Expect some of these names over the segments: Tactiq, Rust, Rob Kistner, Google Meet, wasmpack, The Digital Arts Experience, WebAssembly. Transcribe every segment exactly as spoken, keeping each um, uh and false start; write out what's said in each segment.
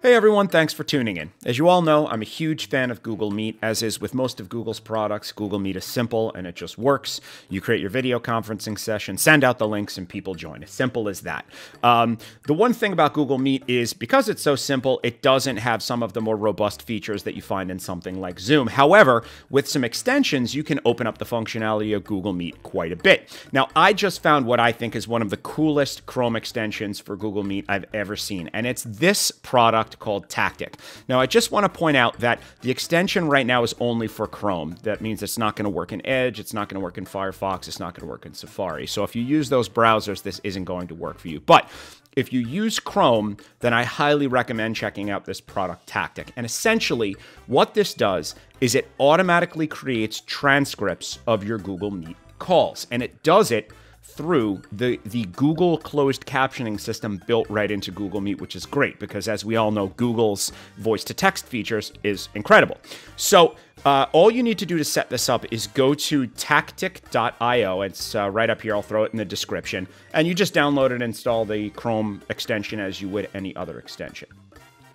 Hey everyone, thanks for tuning in. As you all know, I'm a huge fan of Google Meet, as is with most of Google's products. Google Meet is simple and it just works. You create your video conferencing session, send out the links, and people join. As simple as that. Um, the one thing about Google Meet is because it's so simple, it doesn't have some of the more robust features that you find in something like Zoom. However, with some extensions, you can open up the functionality of Google Meet quite a bit. Now, I just found what I think is one of the coolest Chrome extensions for Google Meet I've ever seen, and it's this product called Tactiq. Now, I just want to point out that the extension right now is only for Chrome. That means it's not going to work in Edge, it's not going to work in Firefox, it's not going to work in Safari. So if you use those browsers, this isn't going to work for you. But if you use Chrome, then I highly recommend checking out this product Tactiq. And essentially, what this does is it automatically creates transcripts of your Google Meet calls, and it does it through the, the Google closed captioning system built right into Google Meet, which is great because, as we all know, Google's voice-to-text features is incredible. So uh, all you need to do to set this up is go to tactiq dot i o. It's uh, right up here. I'll throw it in the description. And you just download and install the Chrome extension as you would any other extension.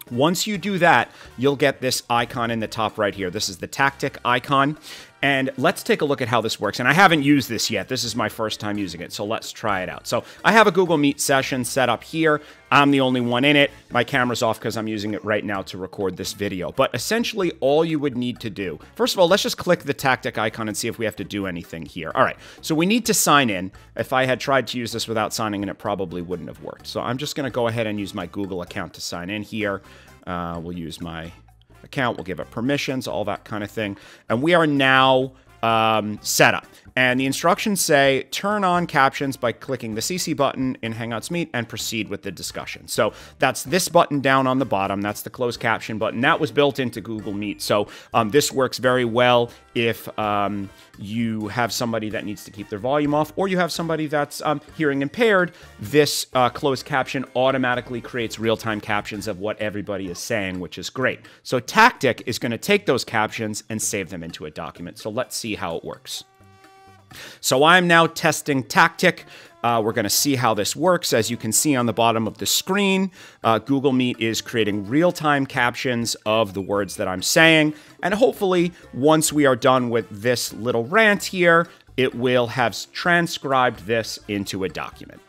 Once you do that, you'll get this icon in the top right here. This is the Tactiq icon. And let's take a look at how this works. And I haven't used this yet. This is my first time using it, so let's try it out. So I have a Google Meet session set up here. I'm the only one in it. My camera's off because I'm using it right now to record this video. But essentially, all you would need to do, first of all, let's just click the Tactiq icon and see if we have to do anything here. All right, so we need to sign in. If I had tried to use this without signing in, it probably wouldn't have worked. So I'm just gonna go ahead and use my Google account to sign in here. Uh, we'll use my account, we'll give it permissions, all that kind of thing. And we are now um, set up. And the instructions say, turn on captions by clicking the C C button in Hangouts Meet and proceed with the discussion. So that's this button down on the bottom. That's the closed caption button. That was built into Google Meet. So um, this works very well if um, you have somebody that needs to keep their volume off, or you have somebody that's um, hearing impaired. This uh, closed caption automatically creates real-time captions of what everybody is saying, which is great. So Tactiq is going to take those captions and save them into a document. So let's see how it works. So I'm now testing Tactiq. Uh, we're going to see how this works. As you can see on the bottom of the screen, uh, Google Meet is creating real-time captions of the words that I'm saying. And hopefully, once we are done with this little rant here, it will have transcribed this into a document.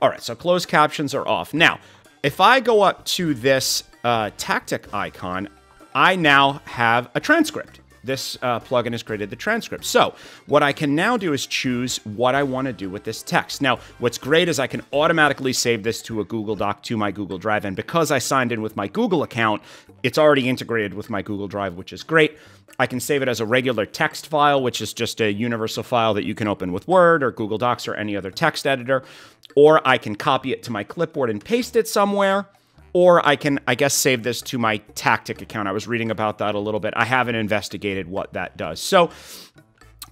All right, so closed captions are off. Now, if I go up to this uh, Tactiq icon, I now have a transcript. This uh, plugin has created the transcript. So what I can now do is choose what I want to do with this text. Now, what's great is I can automatically save this to a Google Doc, to my Google Drive. And because I signed in with my Google account, it's already integrated with my Google Drive, which is great. I can save it as a regular text file, which is just a universal file that you can open with Word or Google Docs or any other text editor. Or I can copy it to my clipboard and paste it somewhere. Or I can, I guess, save this to my Tactiq account. I was reading about that a little bit. I haven't investigated what that does. So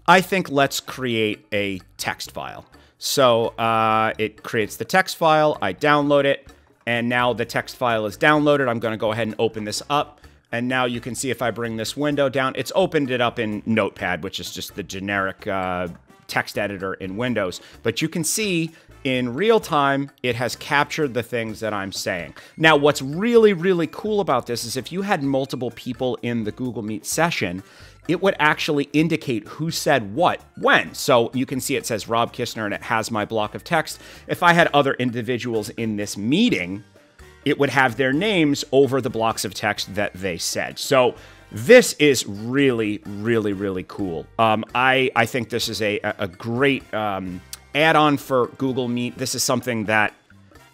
I think let's create a text file. So uh, it creates the text file. I download it. And now the text file is downloaded. I'm going to go ahead and open this up. And now you can see if I bring this window down, it's opened it up in Notepad, which is just the generic uh, text editor in Windows. But you can see in real time, it has captured the things that I'm saying. Now, what's really, really cool about this is if you had multiple people in the Google Meet session, it would actually indicate who said what when. So you can see it says Rob Kistner and it has my block of text. If I had other individuals in this meeting, it would have their names over the blocks of text that they said. So this is really, really, really cool. Um, I, I think this is a, a great um, add-on for Google Meet. This is something that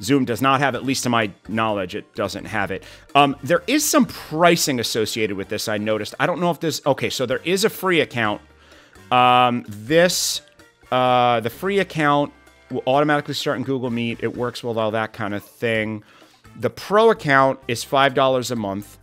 Zoom does not have, at least to my knowledge, it doesn't have it. Um, there is some pricing associated with this, I noticed. I don't know if this, okay, so there is a free account. Um, this, uh, the free account will automatically start in Google Meet. It works with all that kind of thing. The pro account is five dollars a month.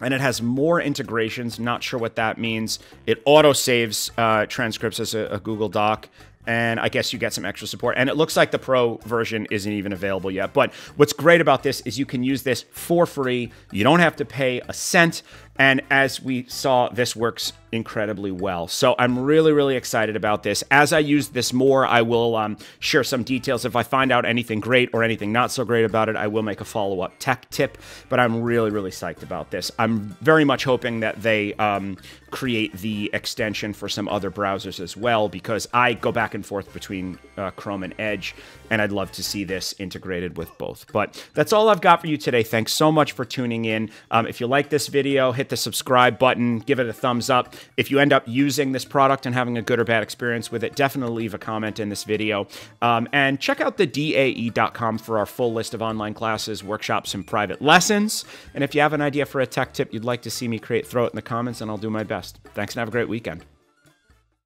And it has more integrations. Not sure what that means. It auto-saves uh, transcripts as a, a Google Doc. And I guess you get some extra support. And it looks like the pro version isn't even available yet. But what's great about this is you can use this for free. You don't have to pay a cent. And as we saw, this works incredibly well. So I'm really, really excited about this. As I use this more, I will um, share some details. If I find out anything great or anything not so great about it, I will make a follow-up tech tip, but I'm really, really psyched about this. I'm very much hoping that they um, create the extension for some other browsers as well, because I go back and forth between uh, Chrome and Edge, and I'd love to see this integrated with both. But that's all I've got for you today. Thanks so much for tuning in. Um, if you like this video, hit the subscribe button, give it a thumbs up. If you end up using this product and having a good or bad experience with it, definitely leave a comment in this video. Um, and check out the D A E dot com for our full list of online classes, workshops, and private lessons. And if you have an idea for a tech tip you'd like to see me create, throw it in the comments and I'll do my best. Thanks and have a great weekend.